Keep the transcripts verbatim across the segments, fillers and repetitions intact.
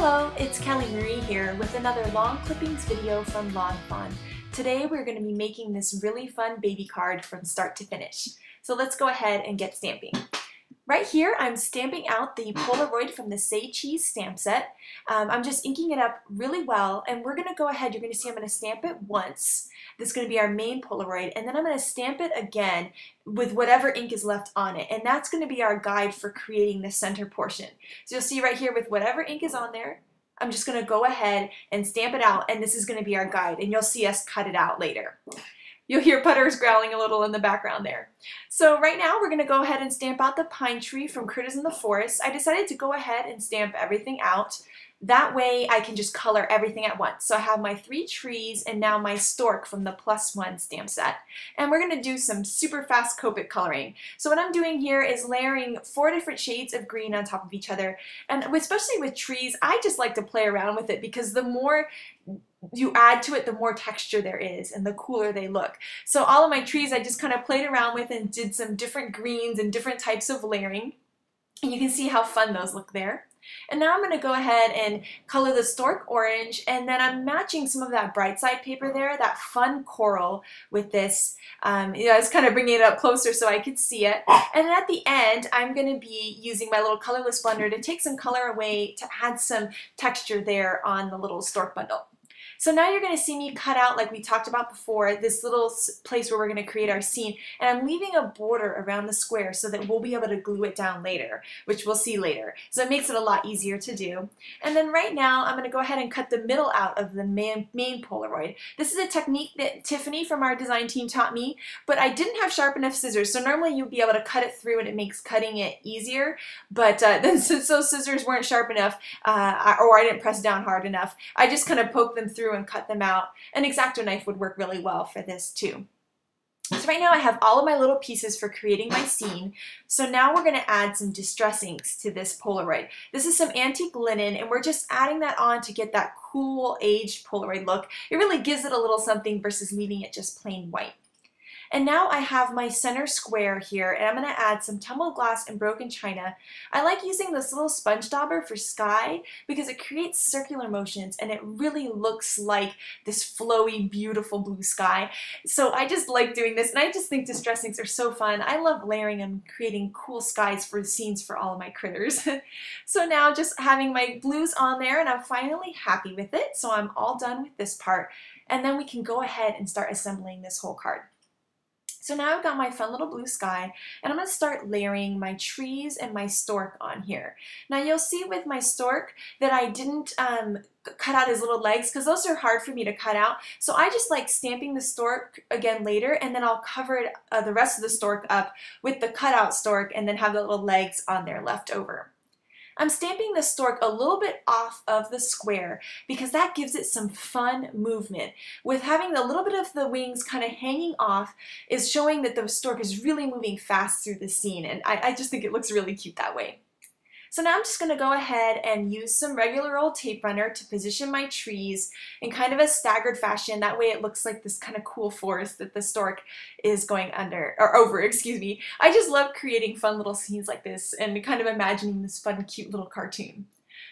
Hello, it's Kelly Marie here with another lawn clippings video from Lawn Fawn. Today we're going to be making this really fun baby card from start to finish. So let's go ahead and get stamping. Right here I'm stamping out the Polaroid from the Say Cheese stamp set. Um, I'm just inking it up really well, and we're going to go ahead, you're going to see I'm going to stamp it once. This is going to be our main Polaroid, and then I'm going to stamp it again with whatever ink is left on it, and that's going to be our guide for creating the center portion. So you'll see right here with whatever ink is on there, I'm just going to go ahead and stamp it out, and this is going to be our guide, and you'll see us cut it out later. You'll hear putters growling a little in the background there. So right now we're going to go ahead and stamp out the pine tree from Critters in the Forest. I decided to go ahead and stamp everything out. That way I can just color everything at once. So I have my three trees and now my stork from the Plus One stamp set. And we're going to do some super fast Copic coloring. So what I'm doing here is layering four different shades of green on top of each other. And especially with trees, I just like to play around with it because the more you add to it, the more texture there is and the cooler they look. So all of my trees I just kind of played around with and did some different greens and different types of layering. And you can see how fun those look there. And now I'm going to go ahead and color the stork orange, and then I'm matching some of that Bright Side paper there, that fun coral, with this. Um, you know, I was kind of bringing it up closer so I could see it. And then at the end, I'm going to be using my little colorless blender to take some color away to add some texture there on the little stork bundle. So now you're going to see me cut out, like we talked about before, this little place where we're going to create our scene, and I'm leaving a border around the square so that we'll be able to glue it down later, which we'll see later. So it makes it a lot easier to do. And then right now I'm going to go ahead and cut the middle out of the main, main Polaroid. This is a technique that Tiffany from our design team taught me, but I didn't have sharp enough scissors, so normally you'd be able to cut it through and it makes cutting it easier, but uh, then since those scissors weren't sharp enough, uh, or I didn't press down hard enough, I just kind of poked them through and cut them out. An X-Acto knife would work really well for this too. So right now I have all of my little pieces for creating my scene. So now we're going to add some distress inks to this Polaroid. This is some antique linen, and we're just adding that on to get that cool aged Polaroid look. It really gives it a little something versus leaving it just plain white. And now I have my center square here, and I'm going to add some Tumbled Glass and Broken China. I like using this little sponge dauber for sky because it creates circular motions and it really looks like this flowy, beautiful blue sky. So I just like doing this, and I just think distress inks are so fun. I love layering and creating cool skies for scenes for all of my critters. So now just having my blues on there, and I'm finally happy with it. So I'm all done with this part, and then we can go ahead and start assembling this whole card. So now I've got my fun little blue sky, and I'm going to start layering my trees and my stork on here. Now you'll see with my stork that I didn't um, cut out his little legs because those are hard for me to cut out. So I just like stamping the stork again later, and then I'll cover it, uh, the rest of the stork up with the cutout stork, and then have the little legs on there left over. I'm stamping the stork a little bit off of the square because that gives it some fun movement. With having a little bit of the wings kind of hanging off is showing that the stork is really moving fast through the scene, and I, I just think it looks really cute that way. So now I'm just going to go ahead and use some regular old tape runner to position my trees in kind of a staggered fashion. That way it looks like this kind of cool forest that the stork is going under, or over, excuse me. I just love creating fun little scenes like this and kind of imagining this fun, cute little cartoon.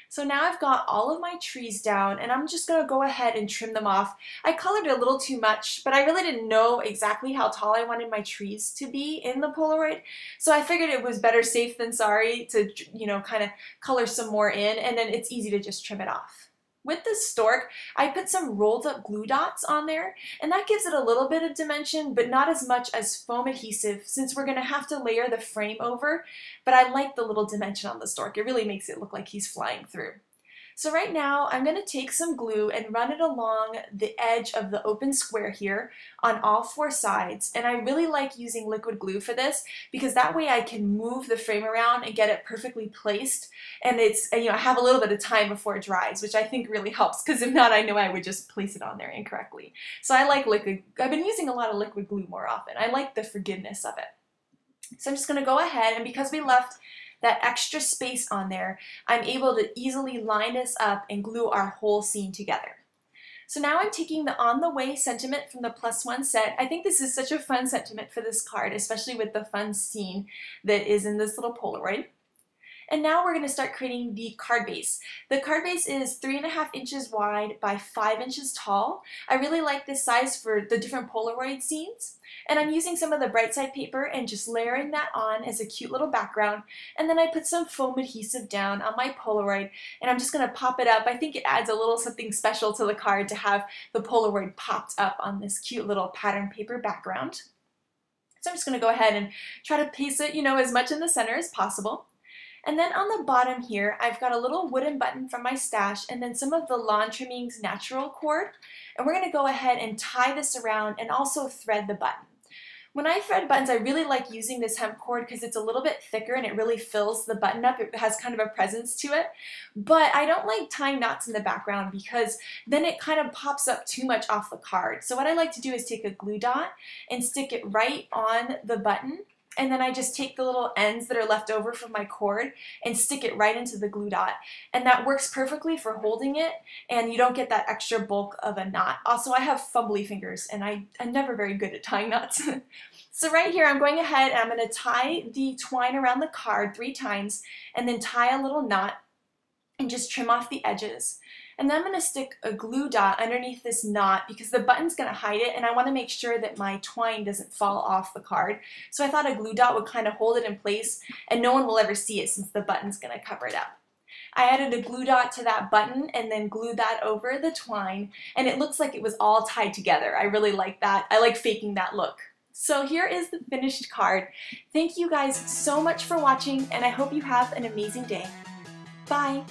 So now I've got all of my trees down, and I'm just going to go ahead and trim them off. I colored a little too much, but I really didn't know exactly how tall I wanted my trees to be in the Polaroid, so I figured it was better safe than sorry to, you know, kind of color some more in, and then it's easy to just trim it off. With the stork, I put some rolled up glue dots on there, and that gives it a little bit of dimension, but not as much as foam adhesive since we're going to have to layer the frame over, but I like the little dimension on the stork. It really makes it look like he's flying through. So right now I'm going to take some glue and run it along the edge of the open square here on all four sides, and I really like using liquid glue for this because that way I can move the frame around and get it perfectly placed, and it's, you know, I have a little bit of time before it dries, which I think really helps because if not I know I would just place it on there incorrectly. So I like liquid, I've been using a lot of liquid glue more often. I like the forgiveness of it. So I'm just going to go ahead, and because we left that extra space on there, I'm able to easily line this up and glue our whole scene together. So now I'm taking the On the Way sentiment from the Plus One set. I think this is such a fun sentiment for this card, especially with the fun scene that is in this little Polaroid. And now we're going to start creating the card base. The card base is three and a half inches wide by five inches tall. I really like this size for the different Polaroid scenes. And I'm using some of the Bright Side paper and just layering that on as a cute little background. And then I put some foam adhesive down on my Polaroid and I'm just going to pop it up. I think it adds a little something special to the card to have the Polaroid popped up on this cute little pattern paper background. So I'm just going to go ahead and try to paste it, you know, as much in the center as possible. And then on the bottom here, I've got a little wooden button from my stash and then some of the Lawn Trimmings natural cord. And we're going to go ahead and tie this around and also thread the button. When I thread buttons, I really like using this hemp cord because it's a little bit thicker and it really fills the button up. It has kind of a presence to it. But I don't like tying knots in the background because then it kind of pops up too much off the card. So what I like to do is take a glue dot and stick it right on the button. And then I just take the little ends that are left over from my cord and stick it right into the glue dot. And that works perfectly for holding it, and you don't get that extra bulk of a knot. Also, I have fumbly fingers, and I, I'm never very good at tying knots. So right here, I'm going ahead and I'm going to tie the twine around the card three times and then tie a little knot and just trim off the edges. And then I'm going to stick a glue dot underneath this knot because the button's going to hide it and I want to make sure that my twine doesn't fall off the card. So I thought a glue dot would kind of hold it in place and no one will ever see it since the button's going to cover it up. I added a glue dot to that button and then glued that over the twine and it looks like it was all tied together. I really like that. I like faking that look. So here is the finished card. Thank you guys so much for watching and I hope you have an amazing day. Bye!